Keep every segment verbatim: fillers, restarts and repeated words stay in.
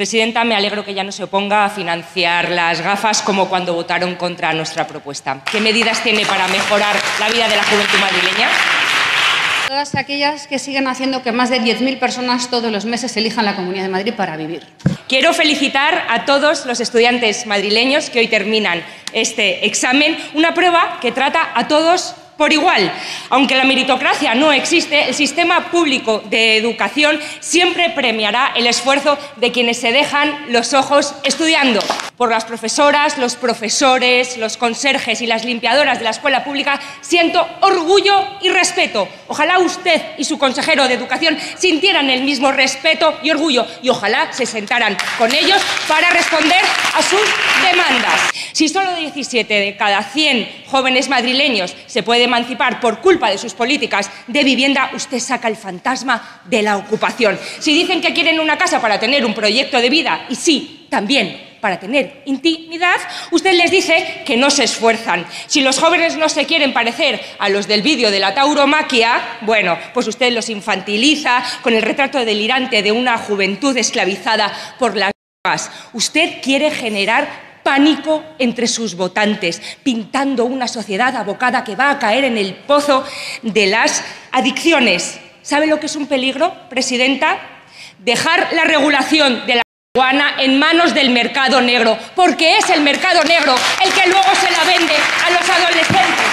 Presidenta, me alegro que ya no se oponga a financiar las gafas como cuando votaron contra nuestra propuesta. ¿Qué medidas tiene para mejorar la vida de la juventud madrileña? Todas aquellas que siguen haciendo que más de diez mil personas todos los meses elijan la Comunidad de Madrid para vivir. Quiero felicitar a todos los estudiantes madrileños que hoy terminan este examen, una prueba que trata a todos por igual. Aunque la meritocracia no existe, el sistema público de educación siempre premiará el esfuerzo de quienes se dejan los ojos estudiando. Por las profesoras, los profesores, los conserjes y las limpiadoras de la escuela pública siento orgullo y respeto. Ojalá usted y su consejero de Educación sintieran el mismo respeto y orgullo y ojalá se sentaran con ellos para responder a sus demandas. Si solo diecisiete de cada cien jóvenes madrileños se pueden emancipar por culpa de sus políticas de vivienda, usted saca el fantasma de la ocupación. Si dicen que quieren una casa para tener un proyecto de vida, y sí, también para tener intimidad, usted les dice que no se esfuerzan. Si los jóvenes no se quieren parecer a los del vídeo de la tauromaquia, bueno, pues usted los infantiliza con el retrato delirante de una juventud esclavizada por las drogas. Usted quiere generar pánico entre sus votantes, pintando una sociedad abocada que va a caer en el pozo de las adicciones. ¿Sabe lo que es un peligro, presidenta? Dejar la regulación de la marihuana en manos del mercado negro, porque es el mercado negro el que luego se la vende a los adolescentes.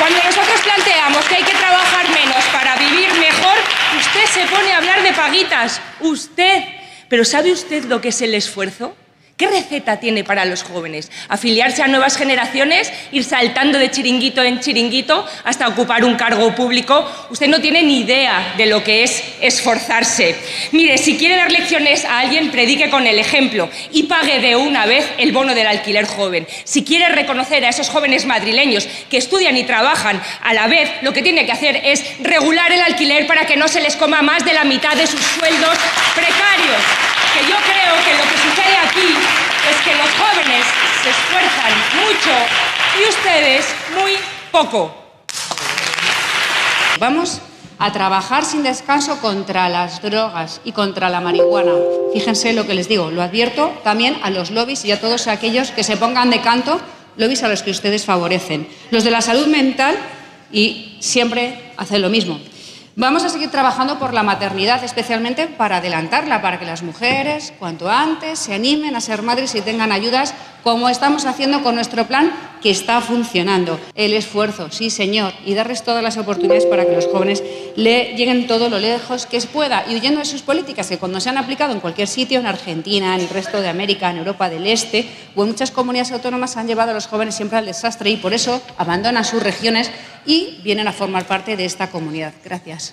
Cuando nosotros planteamos que hay que trabajar menos para vivir mejor, usted se pone a hablar de paguitas. Usted. ¿Pero sabe usted lo que es el esfuerzo? ¿Qué receta tiene para los jóvenes? ¿Afiliarse a nuevas generaciones? ¿Ir saltando de chiringuito en chiringuito hasta ocupar un cargo público? Usted no tiene ni idea de lo que es esforzarse. Mire, si quiere dar lecciones a alguien, predique con el ejemplo y pague de una vez el bono del alquiler joven. Si quiere reconocer a esos jóvenes madrileños que estudian y trabajan a la vez, lo que tiene que hacer es regular el alquiler para que no se les coma más de la mitad de sus sueldos precarios. Que yo creo que lo que sucede aquí es que los jóvenes se esfuerzan mucho y ustedes muy poco. Vamos a trabajar sin descanso contra las drogas y contra la marihuana. Fíjense lo que les digo, lo advierto también a los lobbies y a todos aquellos que se pongan de canto, lobbies a los que ustedes favorecen. Los de la salud mental y siempre hacen lo mismo. Vamos a seguir trabajando por la maternidad, especialmente para adelantarla, para que las mujeres, cuanto antes, se animen a ser madres y tengan ayudas, como estamos haciendo con nuestro plan, que está funcionando. El esfuerzo, sí señor, y darles todas las oportunidades para que los jóvenes le lleguen todo lo lejos que pueda, y huyendo de sus políticas, que cuando se han aplicado en cualquier sitio, en Argentina, en el resto de América, en Europa del Este, o en muchas comunidades autónomas, han llevado a los jóvenes siempre al desastre y por eso abandonan sus regiones y vienen a formar parte de esta comunidad. Gracias.